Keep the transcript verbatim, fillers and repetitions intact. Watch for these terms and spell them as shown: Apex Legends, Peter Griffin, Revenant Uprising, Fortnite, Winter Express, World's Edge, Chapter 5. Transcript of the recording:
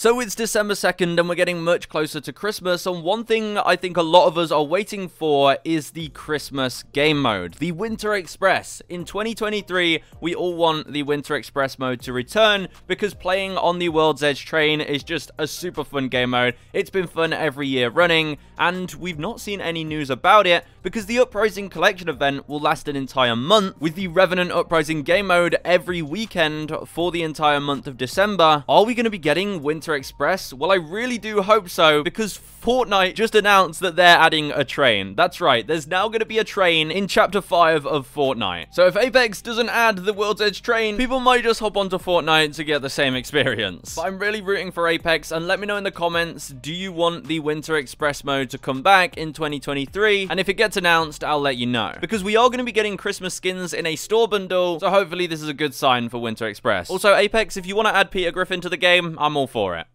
So it's December second and we're getting much closer to Christmas, and one thing I think a lot of us are waiting for is the Christmas game mode, the Winter Express. In twenty twenty-three, we all want the Winter Express mode to return because playing on the World's Edge train is just a super fun game mode. It's been fun every year running, and we've not seen any news about it because the Uprising Collection event will last an entire month, with the Revenant Uprising game mode every weekend for the entire month of December. Are we going to be getting Winter Express? Well, I really do hope so, because Fortnite just announced that they're adding a train. That's right, there's now going to be a train in Chapter five of Fortnite. So if Apex doesn't add the World's Edge train, people might just hop onto Fortnite to get the same experience. But I'm really rooting for Apex, and let me know in the comments, do you want the Winter Express mode to come back in twenty twenty-three? And if it gets announced, I'll let you know, because we are going to be getting Christmas skins in a store bundle, so hopefully this is a good sign for Winter Express. Also, Apex, if you want to add Peter Griffin to the game, I'm all for it.